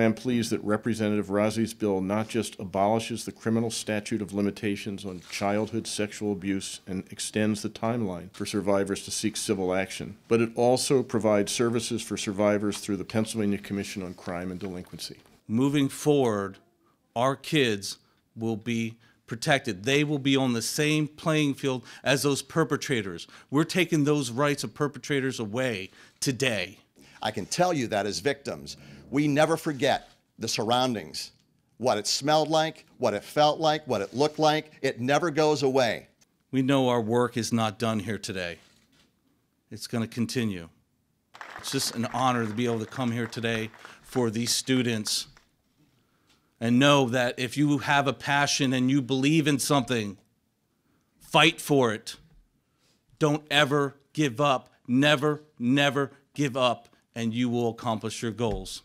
I am pleased that Representative Razi's bill not just abolishes the criminal statute of limitations on childhood sexual abuse and extends the timeline for survivors to seek civil action, but it also provides services for survivors through the Pennsylvania Commission on Crime and Delinquency. Moving forward, our kids will be protected. They will be on the same playing field as those perpetrators. We're taking those rights of perpetrators away today. I can tell you that as victims, we never forget the surroundings, what it smelled like, what it felt like, what it looked like. It never goes away. We know our work is not done here today. It's going to continue. It's just an honor to be able to come here today for these students. And know that if you have a passion and you believe in something, fight for it. Don't ever give up. Never, never give up, and you will accomplish your goals.